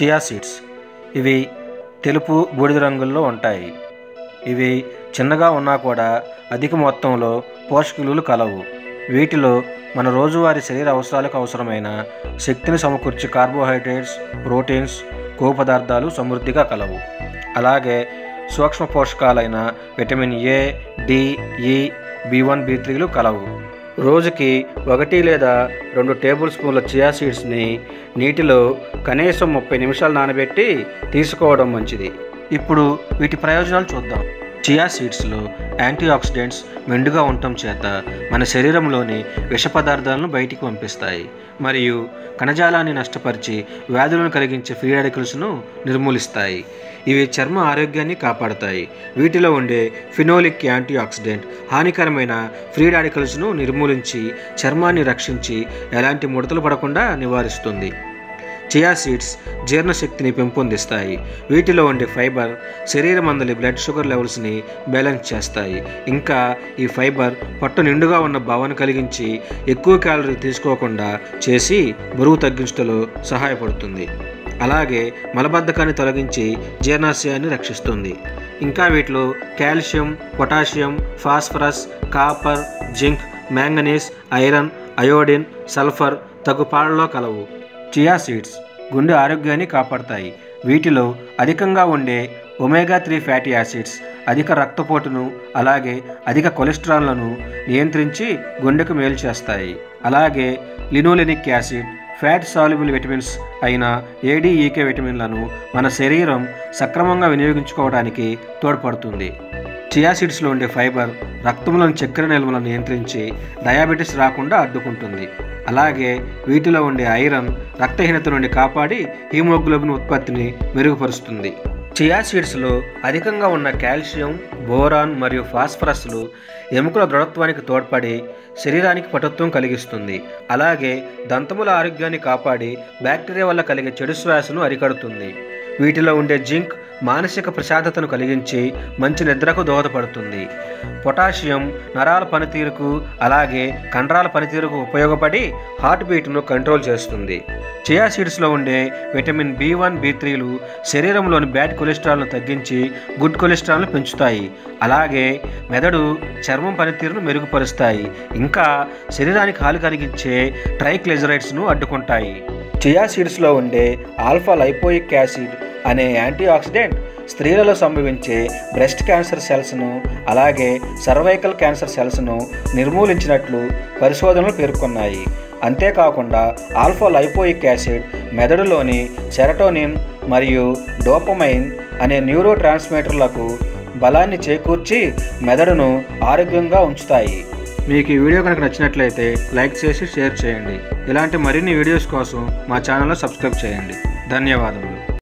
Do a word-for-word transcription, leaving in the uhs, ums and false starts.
Chia seeds. ఇవి తెలుపు బూడిద రంగుల్లో ఉంటాయి. ఇవి చిన్నగా ఉన్నా కూడా అధిక మొత్తంలో పోషక విలువలు కలవు. వీటిలో మన రోజువారీ శరీర అవసరాలకు అవసరమైన శక్తిని సమకూర్చే కార్బోహైడ్రేట్స్, ప్రోటీన్స్, కొవ్వు పదార్థాలు సమృద్ధిగా కలవు. అలాగే సూక్ష్మ పోషకాలైన vitamin A, D, E, B one B త్రీలు కలవు. రోజుకి ఒకటి లేదా రెండు టేబుల్ స్పూన్ల చియా సీడ్స్ని నీటిలో కనీసం ముప్పై నిమిషాలు నానబెట్టి తీసుకోవడం మంచిది. ఇప్పుడు వీటి ప్రయోజనాలు చూద్దాం. చియా సీడ్స్లో యాంటీ ఆక్సిడెంట్స్ మెండుగా ఉండటం చేత మన శరీరంలోని విష పదార్థాలను బయటికి పంపిస్తాయి మరియు కణజాలాన్ని నష్టపరిచి వ్యాధులను కలిగించే ఫ్రీ రాడికల్స్ను నిర్మూలిస్తాయి. ఇవి చర్మ ఆరోగ్యాన్ని కాపాడతాయి. వీటిలో ఉండే ఫినోలిక్ యాంటీ ఆక్సిడెంట్ హానికరమైన ఫ్రీ రాడికల్స్ను నిర్మూలించి చర్మాన్ని రక్షించి ఎలాంటి ముడతలు పడకుండా నివారిస్తుంది. చియా సీడ్స్ జీర్ణశక్తిని పెంపొందిస్తాయి. వీటిలో ఉండే ఫైబర్ శరీరం అందని బ్లడ్ షుగర్ లెవెల్స్ని బ్యాలెన్స్ చేస్తాయి. ఇంకా ఈ ఫైబర్ పొట్ట నిండుగా ఉన్న భావాన్ని కలిగించి ఎక్కువ క్యాలరీలు తీసుకోకుండా చేసి బరువు తగ్గించడంలో సహాయపడుతుంది. అలాగే మలబద్ధకాన్ని తొలగించి జీర్ణాశయాన్ని రక్షిస్తుంది. ఇంకా వీటిలో calcium, potassium, phosphorus, copper, zinc, manganese, iron, iodine, sulphur తగు పాలలో కలవు. చియా సీడ్స్ గుండె ఆరోగ్యాన్ని కాపాడతాయి. వీటిలో అధికంగా ఉండే ఒమేగా త్రీ ఫ్యాటీ యాసిడ్స్ అధిక రక్తపోటును అలాగే అధిక కొలెస్ట్రాల్లను నియంత్రించి గుండెకు మేలు చేస్తాయి. అలాగే linolenic acid, fat soluble vitamins అయిన ఏడీఈకే విటమిన్లను మన శరీరం సక్రమంగా వినియోగించుకోవడానికి తోడ్పడుతుంది. చియా సీడ్స్లో ఉండే ఫైబర్ రక్తంలోని చక్కెర నిల్వలను నియంత్రించి డయాబెటీస్ రాకుండా అడ్డుకుంటుంది. అలాగే వీటిలో ఉండే ఐరన్ రక్తహీనత నుండి కాపాడి హీమోగ్లోబిన్ ఉత్పత్తిని మెరుగుపరుస్తుంది. చియా సీడ్స్లో అధికంగా ఉన్న కాల్షియం, బోరాన్ మరియు ఫాస్ఫరస్లు ఎముకల దృఢత్వానికి తోడ్పడి శరీరానికి పటుత్వం కలిగిస్తుంది. అలాగే దంతముల ఆరోగ్యాన్ని కాపాడి బ్యాక్టీరియా వల్ల కలిగే చెడు శ్వాసను అరికడుతుంది. వీటిలో ఉండే జింక్ మానసిక ప్రశాంతతను కలిగించి మంచి నిద్రకు దోహదపడుతుంది. పొటాషియం నరాల పనితీరుకు అలాగే కండరాల పనితీరుకు ఉపయోగపడి హార్ట్ బీట్ను కంట్రోల్ చేస్తుంది. చియా సీడ్స్లో ఉండే విటమిన్ బి వన్ బి త్రీలు శరీరంలోని బ్యాడ్ కొలెస్ట్రాల్ను తగ్గించి గుడ్ కొలెస్ట్రాల్ను పెంచుతాయి. అలాగే మెదడు, చర్మం పనితీరును మెరుగుపరుస్తాయి. ఇంకా శరీరానికి హాని కలిగించే ట్రైగ్లిజరైడ్స్ను అడ్డుకుంటాయి. చియా సీడ్స్లో ఉండే ఆల్ఫా లైపోయిక్ యాసిడ్ అనే యాంటీ ఆక్సిడెంట్ స్త్రీలలో సంభవించే బ్రెస్ట్ క్యాన్సర్ సెల్స్ను అలాగే సర్వైకల్ క్యాన్సర్ సెల్స్ను నిర్మూలించినట్లు పరిశోధనలు పేర్కొన్నాయి. అంతేకాకుండా ఆల్ఫా లైపోయిక్ యాసిడ్ మెదడులోని సెరటోనిన్ మరియు డోపమైన్ అనే న్యూరో ట్రాన్స్మిటర్లకు బలాన్ని చేకూర్చి మెదడును ఆరోగ్యంగా ఉంచుతాయి. మీకు ఈ వీడియో కనుక నచ్చినట్లయితే లైక్ చేసి షేర్ చేయండి. ఇలాంటి మరిన్ని వీడియోస్ కోసం మా ఛానల్ను సబ్స్క్రైబ్ చేయండి. ధన్యవాదములు.